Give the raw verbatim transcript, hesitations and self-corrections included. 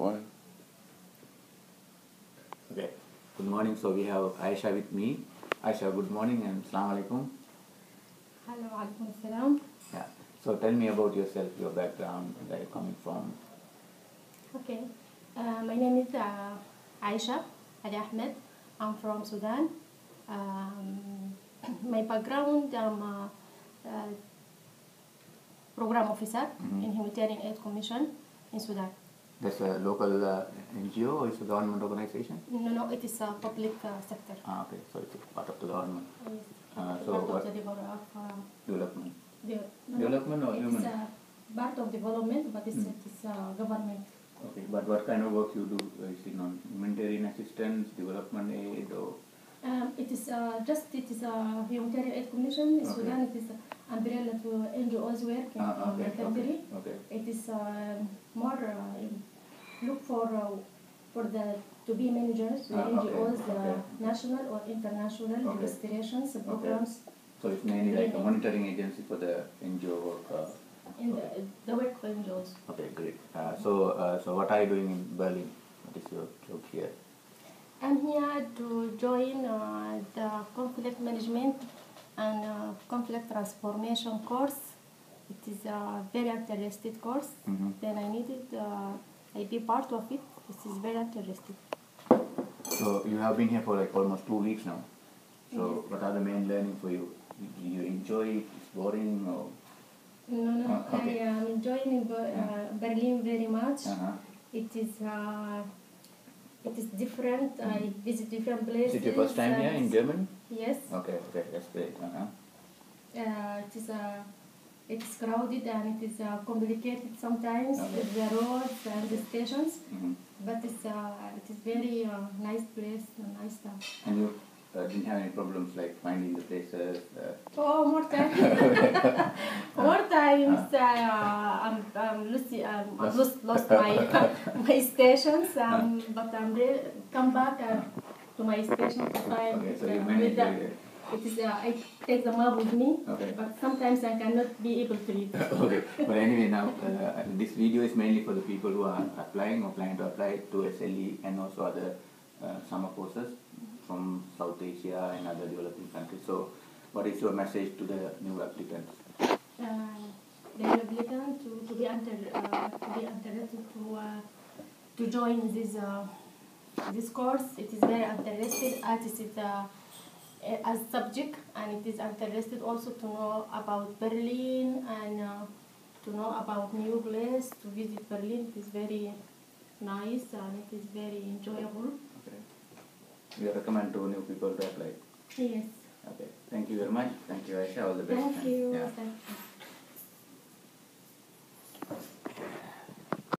Why? Okay. Good morning. So we have Aisha with me. Aisha, good morning and Assalamu Alaikum. Hello, Alaikum Assalam. Yeah. So tell me about yourself, your background, where you're coming from. Okay. Uh, my name is uh, Aisha Ali Ahmed. I'm from Sudan. Um, my background, I'm a, a program officer mm-hmm. in Humanitarian Aid Commission in Sudan. That's a local uh, N G O or it's a government organization? No, no, it is a public uh, sector. Ah, okay, so it's part of the government. Yes. Uh, so part what? Of the development. Uh, development. De no, development or human? It's uh, part of development, but it's, mm. it is uh, government. Okay, but what kind of work you do? Is it non humanitarian assistance, development aid, or? Um, it is uh, just it is a uh, humanitarian aid commission in okay. Sudan. It is uh, umbrella to N G Os work in ah, okay, the country. Okay, okay. It is uh, more uh, look for uh, for the to be managers the ah, N G Os, okay, okay. the national or international okay. restorations programs. Okay. So it's mainly like a monitoring agency for the N G O work. Uh, in the, the work for N G Os. Okay, great. Uh, so, uh, so what are you doing in Berlin? What is your job here? I'm here to join uh, the conflict management and uh, conflict transformation course. It is a very interesting course. Mm-hmm. Then I needed, uh, I be part of it. It is very interesting. So you have been here for like almost two weeks now. So yes. What are the main learning for you? Do you enjoy it? It's boring or? No, no, oh, okay. I am um, enjoying Ber uh, Berlin very much. Uh-huh. It is uh, it is different. Mm. I visit different places. Is it your first time here in Germany? Yes. Okay, okay, that's great. Uh-huh. Uh, it is uh, it is crowded and it is uh, complicated sometimes okay. with the roads and the stations. Mm-hmm. But it's uh, it is very uh, nice place, nice town. And you? Uh, didn't have any problems like finding the places? Uh. Oh, more time. more times uh, I'm, I'm, lost, I'm, I've lost, lost my, my stations, um, but I'm re come back uh, to my station to find okay, so uh, with the, it is, uh, I take the map with me, okay. but sometimes I cannot be able to read. Okay, but anyway now, uh, this video is mainly for the people who are applying or planning to apply to S L E and also other uh, summer courses. From South Asia and other developing countries. So, what is your message to the new applicants? Uh, the applicants to, to be under uh, to be interested to uh, to join this uh, this course. It is very interested as it is uh, as subject, and it is interested also to know about Berlin and uh, to know about new place to visit Berlin. It is very nice and it is very enjoyable. Okay. We recommend to new people to apply. Yes. Okay. Thank you very much. Thank you, Aisha. All the best. Thank you. Yeah. Thank you.